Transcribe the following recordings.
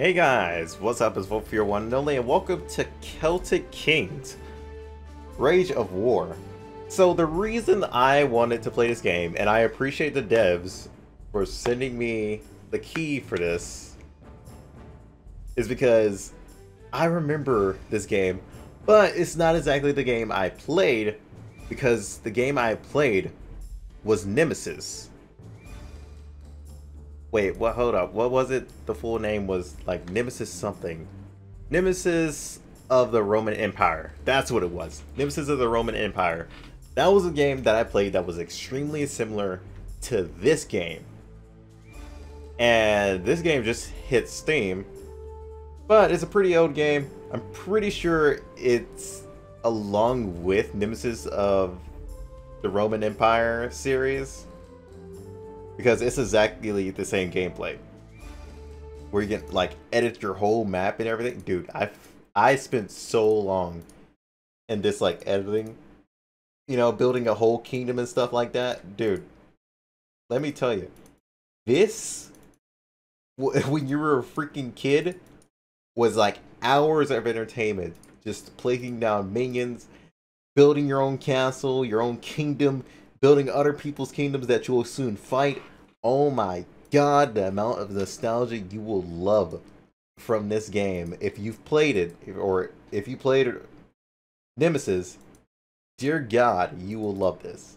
Hey guys, what's up? It's Wolf, your one and only, and welcome to Celtic Kings, Rage of War. So the reason I wanted to play this game, and I appreciate the devs for sending me the key for this, is because I remember this game, but it's not exactly the game I played, because the game I played was Nemesis. Wait, what? Hold up. What was it? The full name was like Nemesis something. Nemesis of the Roman Empire. That's what it was. Nemesis of the Roman Empire. That was a game that I played that was extremely similar to this game. And this game just hit Steam. But it's a pretty old game. I'm pretty sure it's along with Nemesis of the Roman Empire series, because it's exactly the same gameplay, where you can like edit your whole map and everything. Dude, I spent so long in this like editing, you know, building a whole kingdom and stuff like that. Dude, let me tell you, this when you were a freaking kid was like hours of entertainment, just placing down minions, building your own castle, your own kingdom, building other people's kingdoms that you will soon fight. Oh my god, the amount of nostalgia you will love from this game. If you've played it, or if you played Nemesis, dear god, you will love this.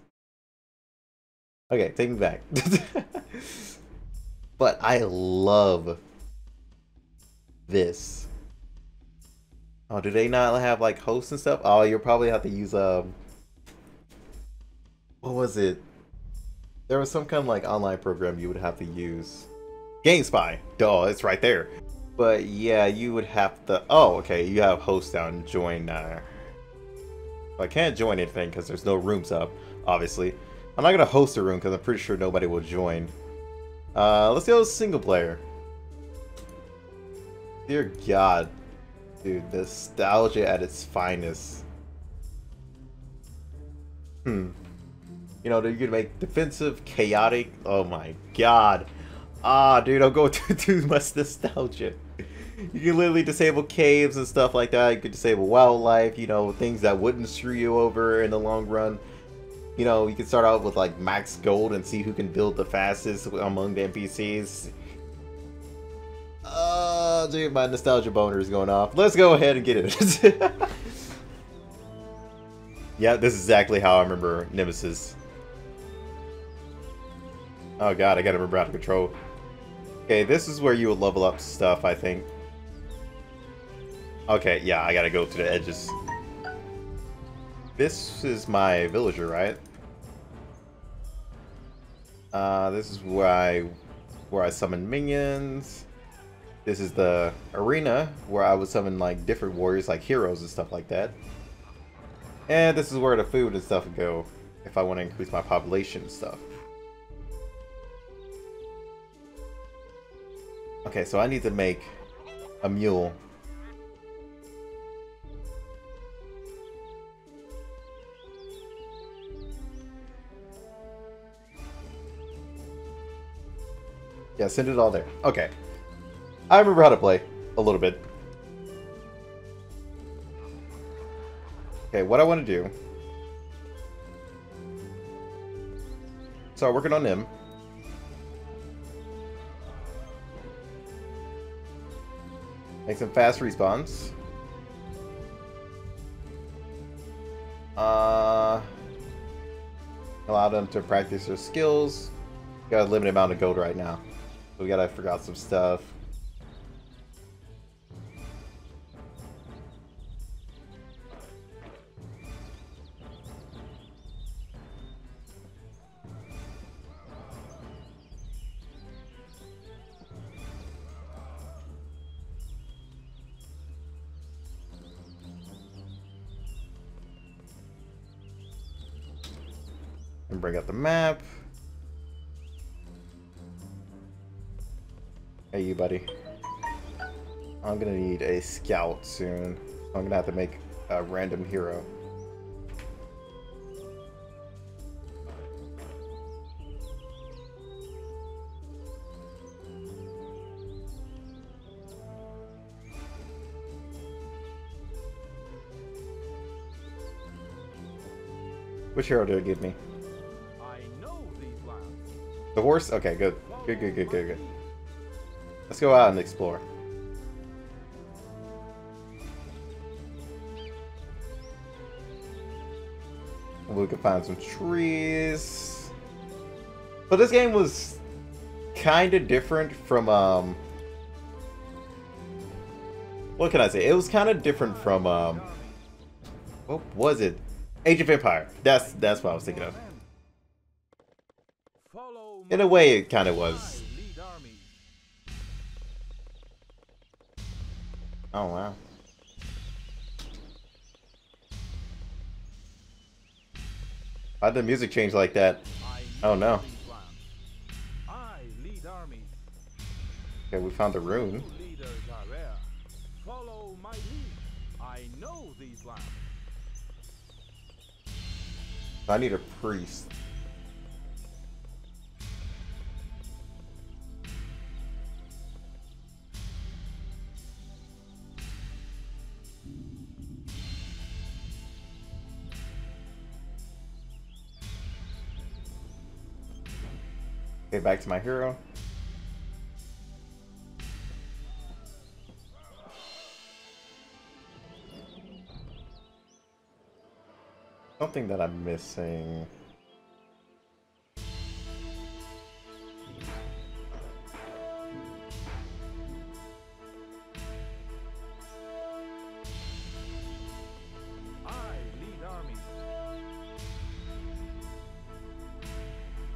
Okay, take me back. But I love this. Oh, do they not have like hosts and stuff? Oh, you'll probably have to use what was it? There was some kind of like online program you would have to use. GameSpy. Duh, it's right there. But yeah, you would have to... Oh, okay, you have host down. Join. I can't join anything because there's no rooms up, obviously. I'm not going to host a room because I'm pretty sure nobody will join. Let's go single player. Dear god. Dude, nostalgia at its finest. You know, they're gonna make defensive, chaotic. Oh my god. Ah, dude, I'm going through too much nostalgia. You can literally disable caves and stuff like that. You can disable wildlife, you know, things that wouldn't screw you over in the long run. You know, you can start out with like max gold and see who can build the fastest among the NPCs. Dude, my nostalgia boner is going off. Let's go ahead and get it. Yeah, this is exactly how I remember Nemesis. Oh god, I gotta remember how to control. Okay, this is where you would level up stuff, I think. Okay, yeah, I gotta go to the edges. This is my villager, right? This is where I summon minions. This is the arena where I would summon like different warriors, like heroes and stuff like that. And this is where the food and stuff go, if I want to increase my population and stuff. Okay, so I need to make a mule. Yeah, send it all there. Okay. I remember how to play a little bit. Okay, what I want to do... Start working on them. Make some fast respawns. Allow them to practice their skills. Got a limited amount of gold right now. So we gotta figure out some stuff. Bring up the map. Hey, you buddy. I'm gonna need a scout soon. I'm gonna have to make a random hero. Which hero did it give me? I know these lands. The horse? Okay, good. Good. Let's go out and explore. We could find some trees. But this game was kind of different from, what can I say? It was kind of different from, what was it? Age of Empire. That's what I was thinking of. In a way, it kind of was. Oh, wow. Why'd the music change like that? Oh, no. Okay, we found the rune. Follow my lead. I know these lands. I need a priest. Okay, back to my hero. Something that I'm missing.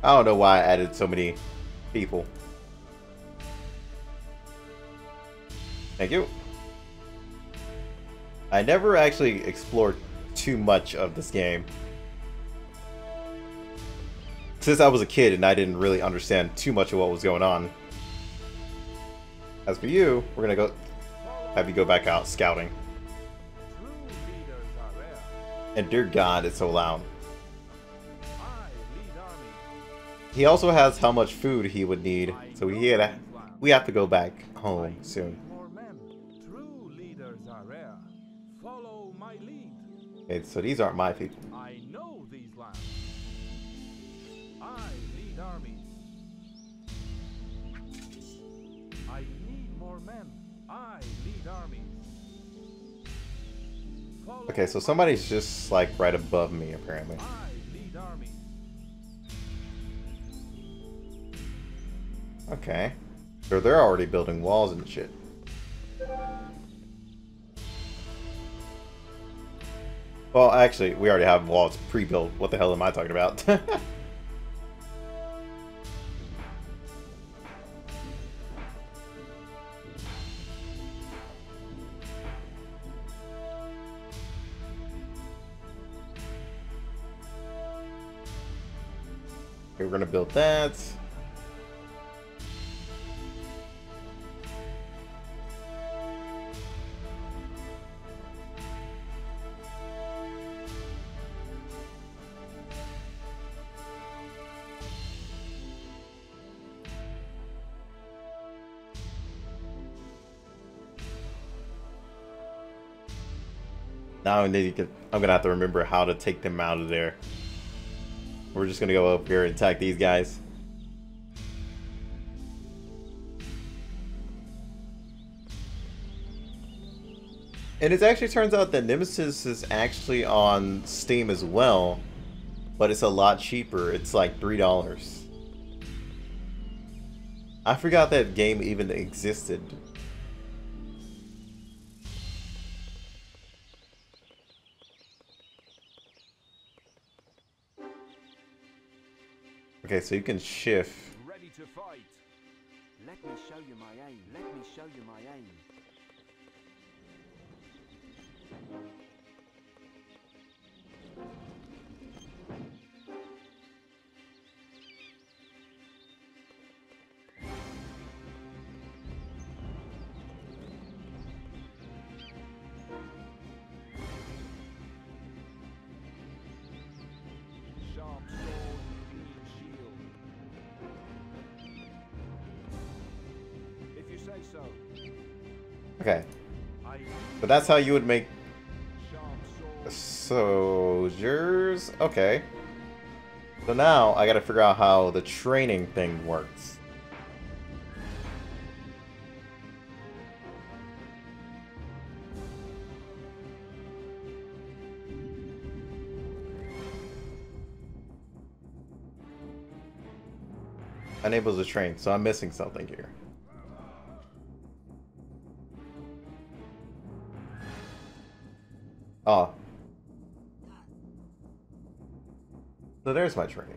I don't know why I added so many people. Thank you. I never actually explored too much of this game. Since I was a kid and I didn't really understand too much of what was going on. As for you, we're gonna go have you go back out scouting. And dear God, it's so loud. He also has how much food he would need, so we have to go back home soon. Okay, so these aren't my people. I know these lands. I lead armies. I need more men. I lead armies. Follow. Okay, so somebody's just like right above me, apparently. I lead armies. Okay. So they're already building walls and shit. Well, actually, we already have walls pre-built. What the hell am I talking about? Okay, we're gonna build that. Now I'm gonna have to remember how to take them out of there. We're just gonna go up here and attack these guys. And it actually turns out that Nemesis is actually on Steam as well, but it's a lot cheaper. It's like $3. I forgot that game even existed. Okay, so you can shift. Ready to fight. Let me show you my aim. Let me show you my aim. Sharp sword. Okay, but that's how you would make soldiers. Okay. So now I gotta figure out how the training thing works. Unable to train, so I'm missing something here. Oh. So there's my training.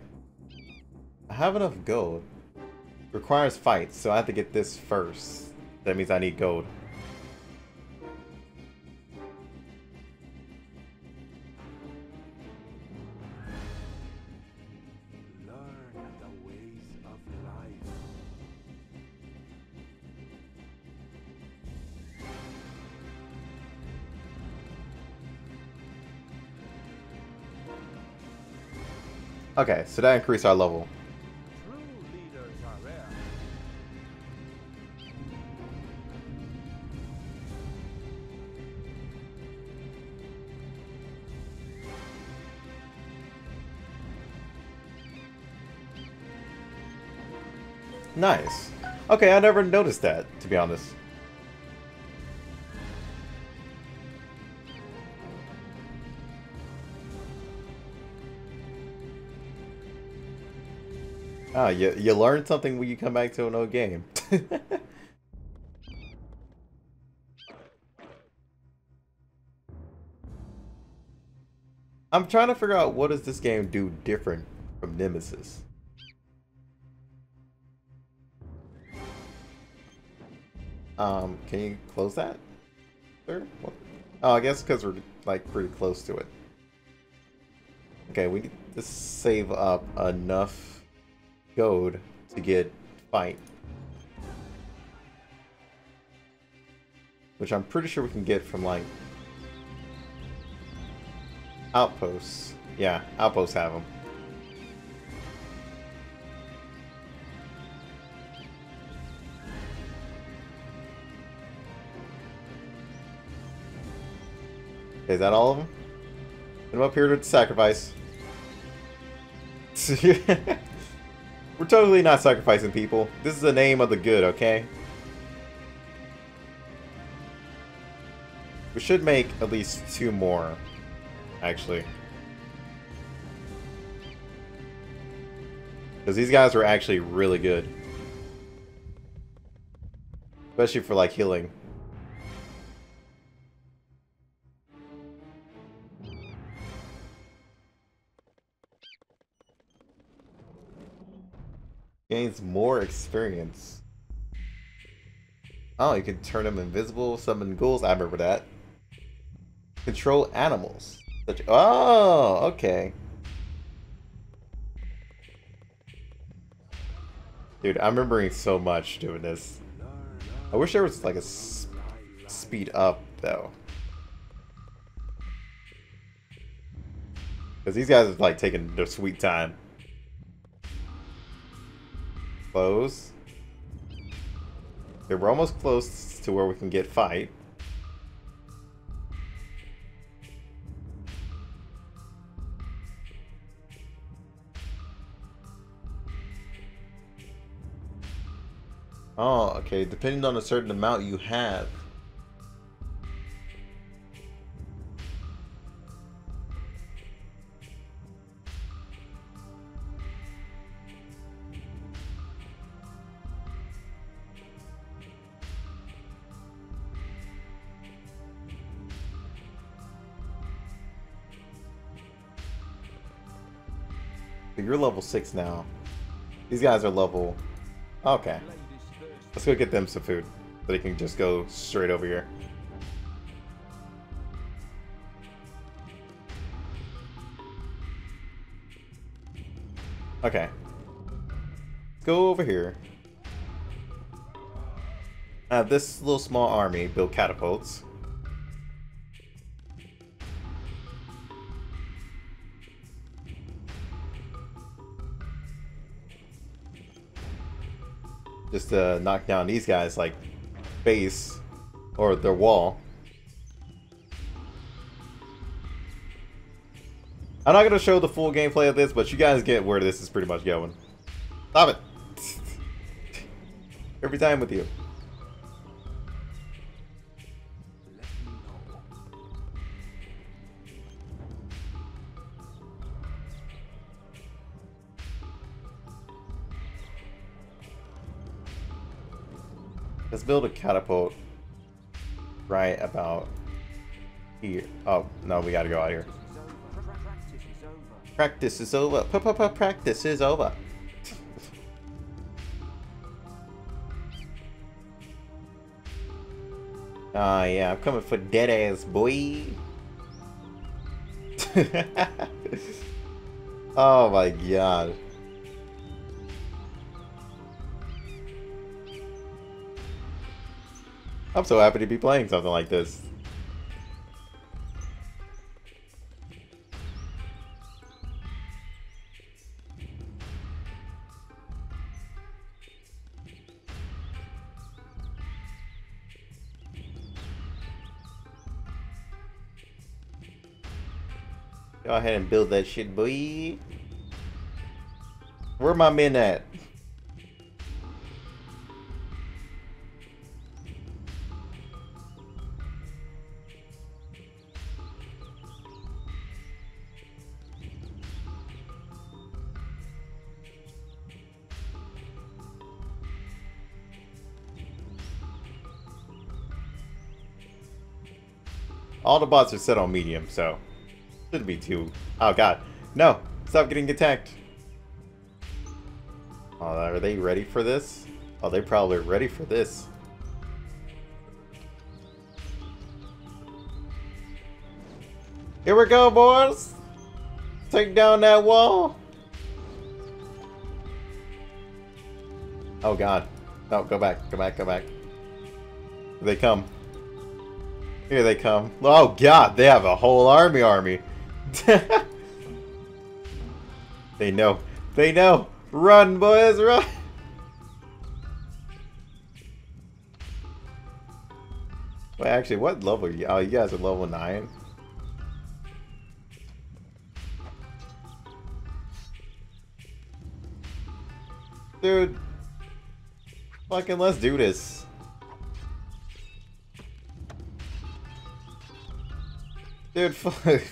I have enough gold. Requires fights, so I have to get this first. That means I need gold. Okay, so that increased our level. True leaders are rare. Nice. Okay, I never noticed that, to be honest. Ah, you learn something when you come back to an old game. I'm trying to figure out what does this game do different from Nemesis. Can you close that? Sure. Oh, I guess because we're like pretty close to it. Okay, we need to save up enough gold to get fight, which I'm pretty sure we can get from like outposts. Yeah, outposts have them. Is that all of them? I'm up here with sacrifice. We're totally not sacrificing people. This is the name of the good, okay? We should make at least 2 more, actually. Because these guys were actually really good. Especially for, like, healing. Gains more experience. Oh, you can turn them invisible, summon ghouls. I remember that. Control animals. Oh, okay. Dude, I'm remembering so much doing this. I wish there was like a speed up though. Because these guys are like taking their sweet time. Close. Okay, we're almost close to where we can get fight. Oh, okay. Depending on a certain amount you have. You're level 6 now. These guys are level... Okay. Let's go get them some food. So they can just go straight over here. Okay. Go over here. This little small army build catapults. Just to knock down these guys like base or their wall. I'm not gonna show the full gameplay of this, but you guys get where this is pretty much going. Stop it! Every time with you. Let's build a catapult right about here. Oh, no, we gotta go out here. Practice is over. Practice is over. Oh, yeah, I'm coming for dead ass, boy. Oh, my God. I'm so happy to be playing something like this. Go ahead and build that shit, boy. Where are my men at? All the bots are set on medium, so shouldn't be too. Oh God, no! Stop getting attacked. Oh, are they ready for this? Oh, they probably are ready for this. Here we go, boys! Take down that wall. Oh God! No, go back! Go back! Go back! Here they come. Here they come. Oh God, they have a whole army. They know. They know. Run, boys, run. Wait, actually, what level are you? Oh, you guys are level 9. Dude. Fucking let's do this. Dude, fuck.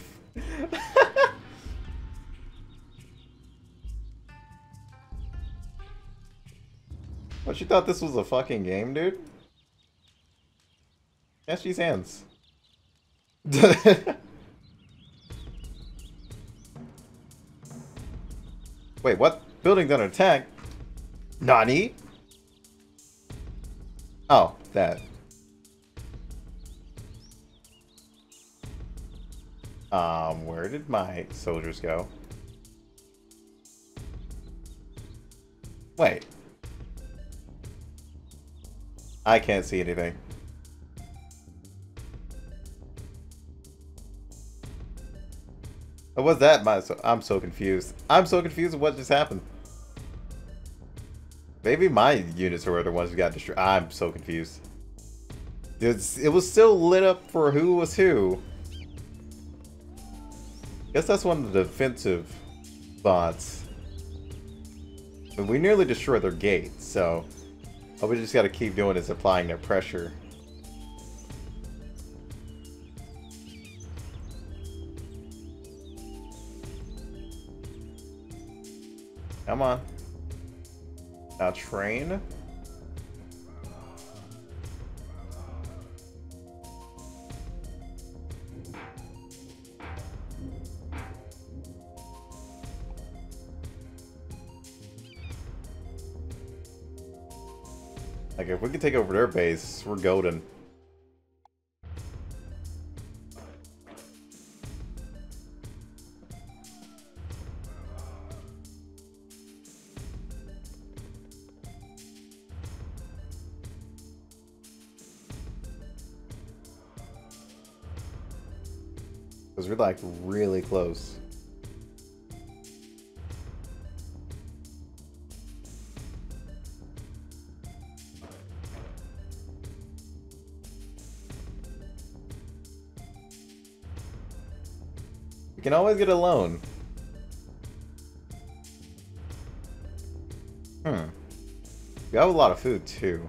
What, you thought this was a fucking game, dude? Catch these hands. Wait, what? Building's under attack? Nani? Oh, that. Where did my soldiers go? Wait. I can't see anything. Oh, was that my... I'm so confused. I'm so confused with what just happened. Maybe my units were the ones who got destroyed. I'm so confused. It was still lit up for who was who. I guess that's one of the defensive bots. But we nearly destroyed their gate, so all we just gotta keep doing is applying their pressure. Come on. Now train. Like, if we can take over their base, we're golden. Because we're, like, really close. can always get a loan. Hmm. We have a lot of food, too.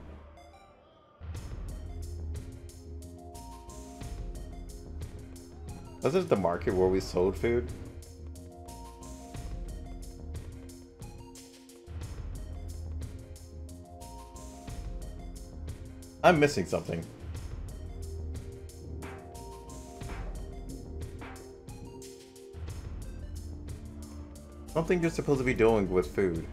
Was this the market where we sold food? I'm missing something. Something you're supposed to be doing with food.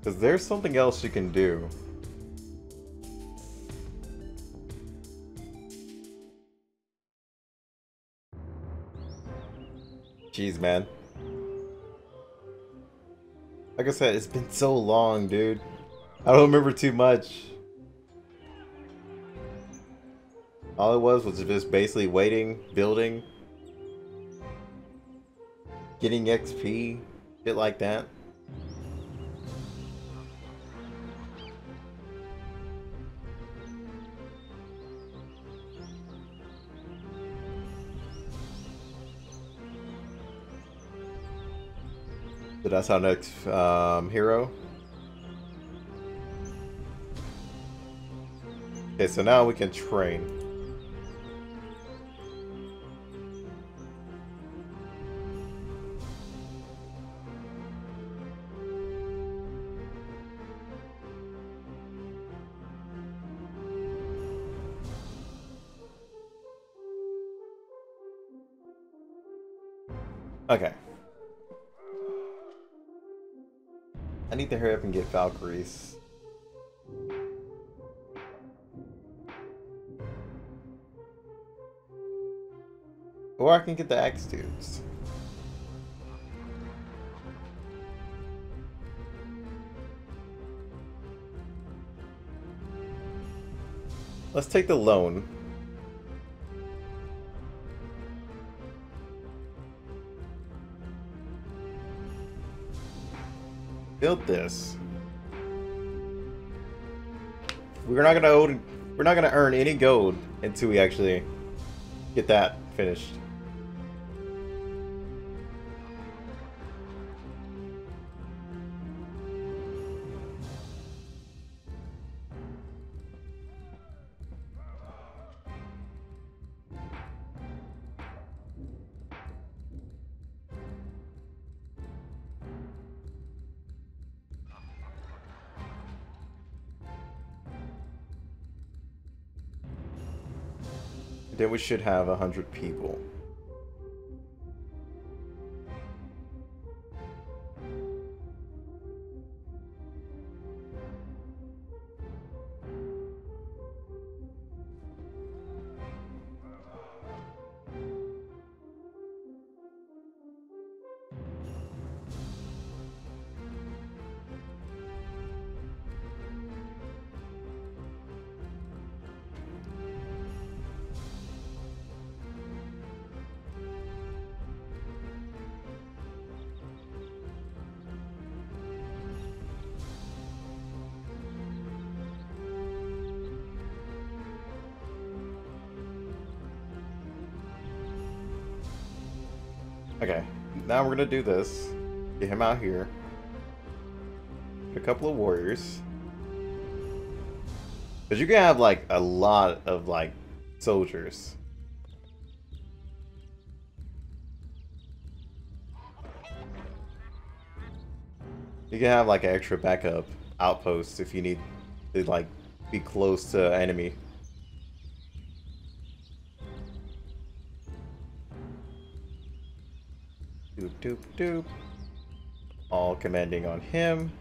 Because there's something else you can do. Jeez, man. Like I said, it's been so long, dude. I don't remember too much. All it was just basically waiting, building, getting XP, shit like that. So that's our next hero. Okay, so now we can train. Okay. I need to hurry up and get Valkyries. Or I can get the axe dudes. Let's take the loan. Build this. We're not gonna earn any gold until we actually get that finished. Then we should have 100 people. Okay, now we're gonna do this. Get him out here. Get a couple of warriors. Cause you can have like a lot of like soldiers. You can have like an extra backup outpost if you need to like be close to enemy. Doop doop doop. All commanding on him.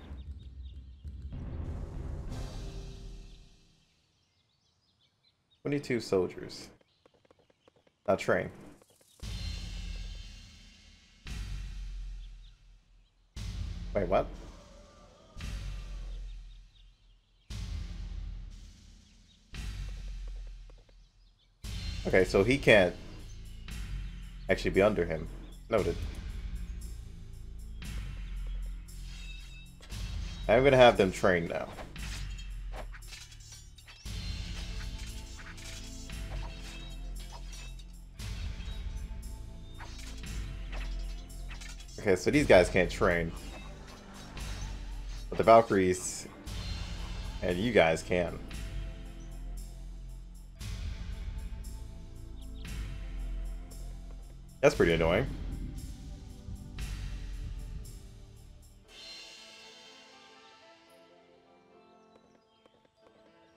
$22 soldiers. Now train. Wait, what? Okay, so he can't actually be under him. Noted. I'm gonna have them trained now. Okay, so these guys can't train. But the Valkyries and you guys can. That's pretty annoying.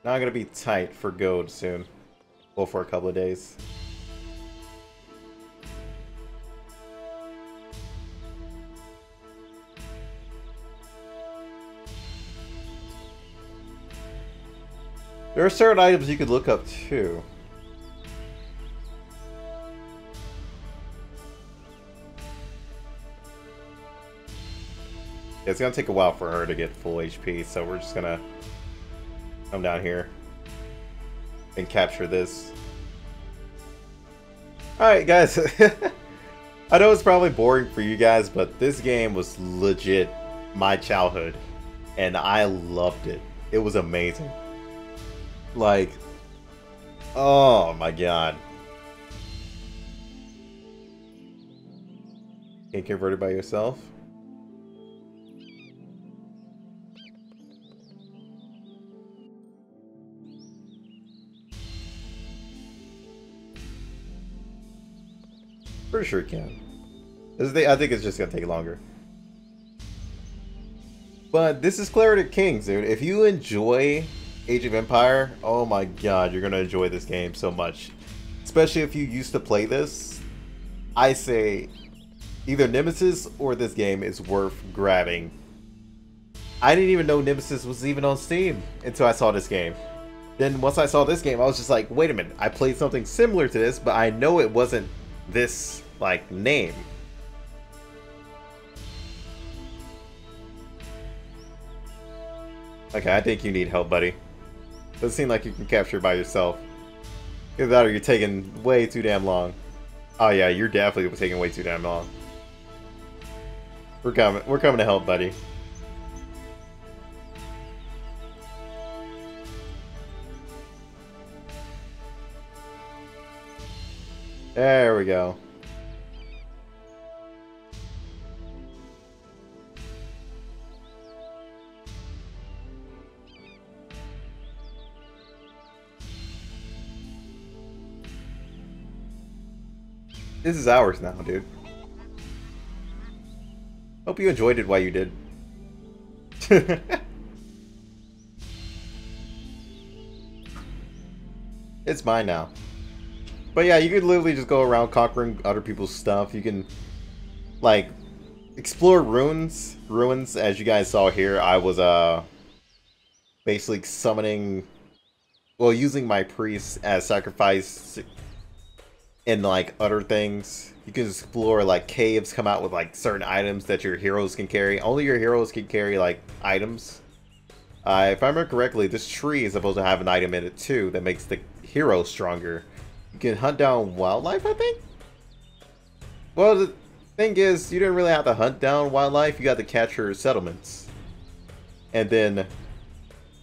Now I'm gonna be tight for gold soon. Well, for a couple of days. There are certain items you could look up too. It's gonna take a while for her to get full HP, so we're just gonna come down here and capture this. Alright guys, I know it's probably boring for you guys, but this game was legit my childhood, and I loved it. It was amazing. Like, oh my god. Get converted by yourself? Pretty sure it can. I think it's just gonna take longer. But this is Celtic Kings, dude. If you enjoy Age of Empire, oh my god, you're gonna enjoy this game so much. Especially if you used to play this. I say either Nemesis or this game is worth grabbing. I didn't even know Nemesis was even on Steam until I saw this game. Then once I saw this game, I was just like, wait a minute, I played something similar to this, but I know it wasn't this, like, name. Okay, I think you need help, buddy. Doesn't seem like you can capture by yourself. Either that or you're taking way too damn long. Oh yeah, you're definitely taking way too damn long. We're coming to help, buddy. There we go. This is ours now, dude. Hope you enjoyed it while you did. It's mine now. But yeah, you could literally just go around conquering other people's stuff. You can, like, explore ruins, as you guys saw here. I was basically summoning, well, using my priests as sacrifice and, like, other things. You can explore, like, caves come out with, like, certain items that your heroes can carry. Only your heroes can carry, like, items. If I remember correctly, this tree is supposed to have an item in it too that makes the hero stronger. You can hunt down wildlife, I think? Well, the thing is, you didn't really have to hunt down wildlife. You got to capture settlements. And then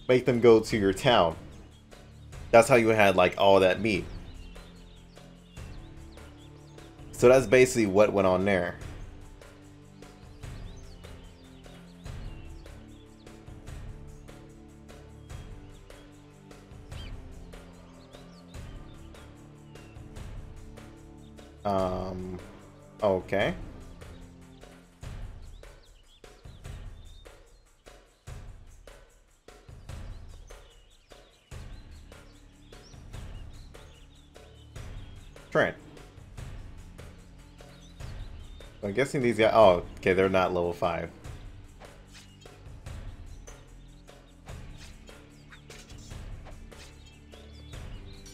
make them go to your town. That's how you had, like, all that meat. So that's basically what went on there. Okay. Train. I'm guessing these guys, oh, okay, they're not level 5.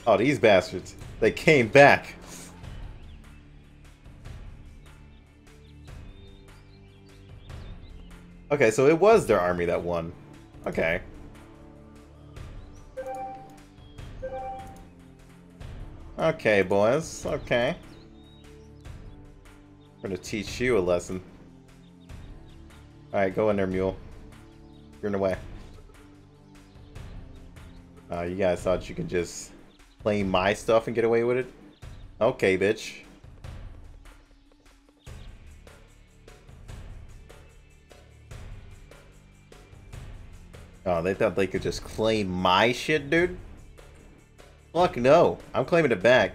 Oh, these bastards. They came back. Okay, so it was their army that won. Okay. Okay, boys. Okay. I'm gonna teach you a lesson. Alright, go in there, mule. Run away. You guys thought you could just play my stuff and get away with it? Okay, bitch. Oh, they thought they could just claim my shit, dude? Fuck no. I'm claiming it back.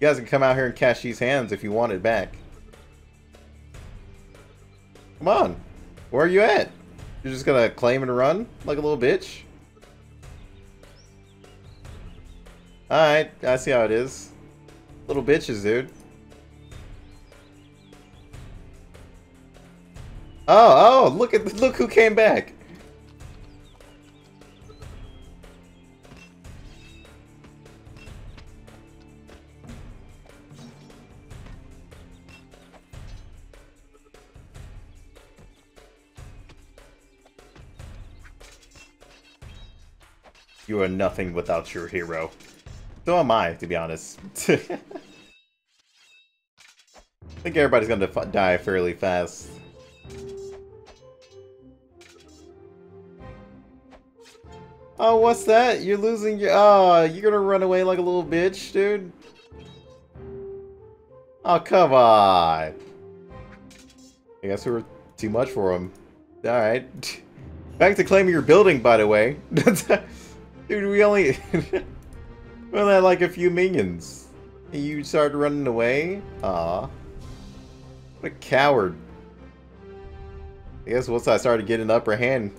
You guys can come out here and cash these hands if you want it back. Come on. Where are you at? You're just gonna claim and run like a little bitch? Alright, I see how it is. Little bitches, dude. Oh, look who came back. You are nothing without your hero. So am I, to be honest. I think everybody's gonna die fairly fast. Oh, what's that? You're losing your... Oh, you're gonna run away like a little bitch, dude? Oh, come on. I guess we were too much for him. Alright. Back to claiming your building, by the way. Dude, we only... well, I had like a few minions. And you started running away? Aw. What a coward. I guess once I started getting the upper hand,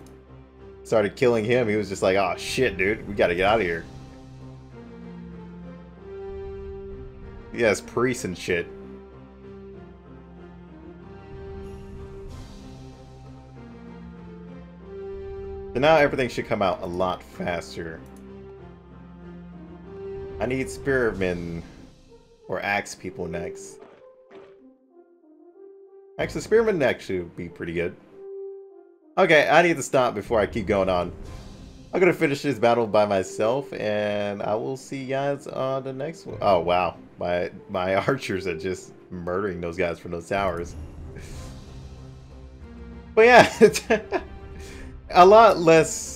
started killing him, he was just like, aw, shit, dude. We gotta get out of here. He has priests and shit. So now everything should come out a lot faster. I need spearmen or axe people next. Actually, spearmen actually would be pretty good. Okay, I need to stop before I keep going on. I'm gonna finish this battle by myself, and I will see you guys on the next one. Oh wow, my archers are just murdering those guys from those towers. But yeah, a lot less.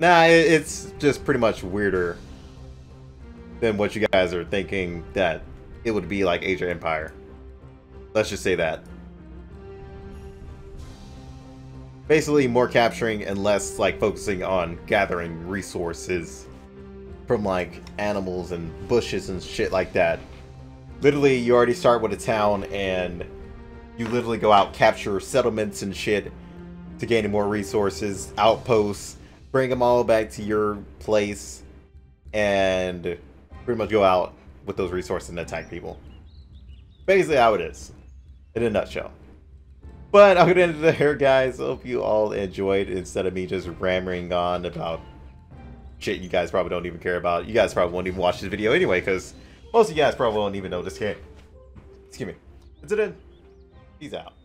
Nah, it's just pretty much weirder than what you guys are thinking that it would be like Age of Empire. Let's just say that. Basically more capturing and less like focusing on gathering resources from like animals and bushes and shit like that. Literally you already start with a town and you literally go out, capture settlements and shit to gain more resources, outposts. Bring them all back to your place and pretty much go out with those resources and attack people. Basically how it is in a nutshell. But I'm gonna end it there, guys. Hope you all enjoyed instead of me just rambling on about shit you guys probably don't even care about. You guys probably won't even watch this video anyway because most of you guys probably won't even know this game. Excuse me. That's it. Peace out.